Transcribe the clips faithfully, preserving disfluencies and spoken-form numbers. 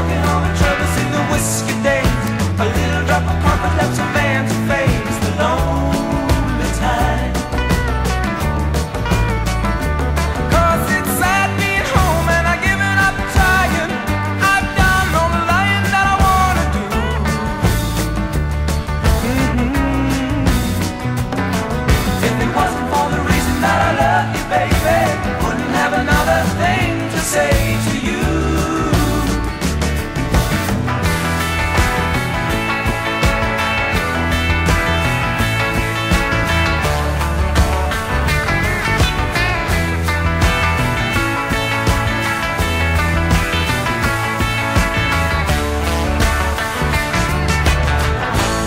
walking on the troubles in the whiskey days. A little drop of coffee left a man to face the lonely time. Cause it's sad being home and I've given up trying. I've done all the lying that I wanna do. Mm-hmm. If it wasn't for the reason that I love you, baby, wouldn't have another thing to say to you.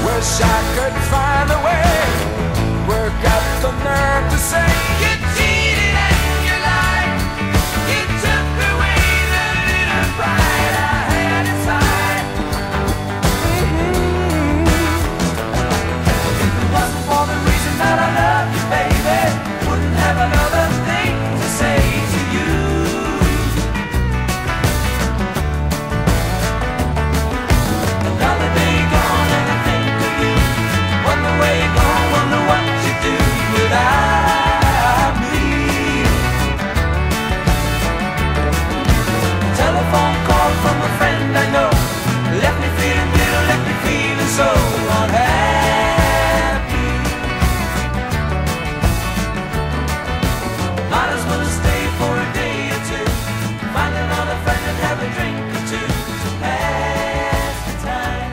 Wish I could find a way, work up the nerve to say you cheated and you lied. You took away the little pride I had inside. Mm-hmm. If it wasn't for the reason that I love you, baby, wouldn't have another thing to say to you. Another day gone and I think of you. Wonder where you go, wonder what you do without me. A telephone call from a friend I know left me feeling little, left me feeling so unhappy. Might as well have stayed for a day or two, find another friend and have a drink or two to pass the time.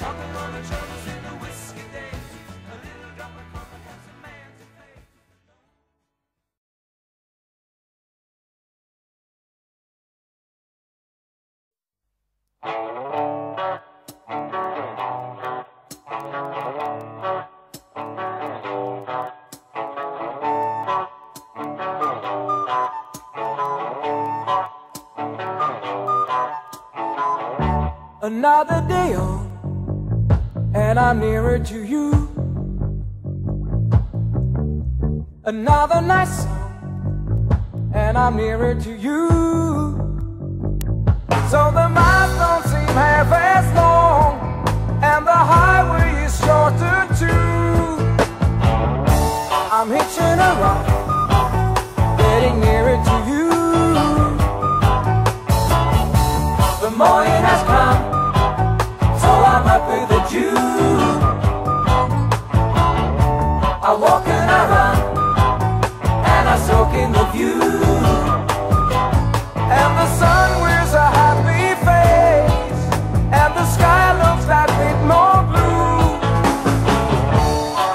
Talking on the troubles in the whiskey days. A little drop of coffee helps a man to face. Another day on, and I'm nearer to you. Another night song, and I'm nearer to you. So the miles don't seem half as long, and the highway is shorter too. I'm hitching a ride, getting nearer to you. The morning has come, I'm happy that you I walk and I run, and I soak in the view. And the sun wears a happy face, and the sky looks that bit more blue.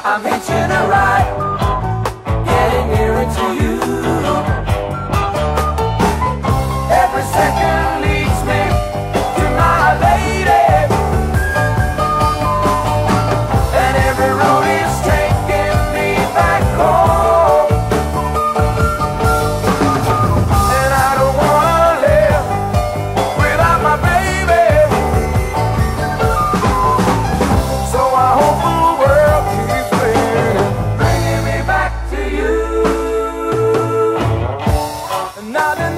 I'm hitching a ride, getting nearer to you. Every second leads me to my lady. Another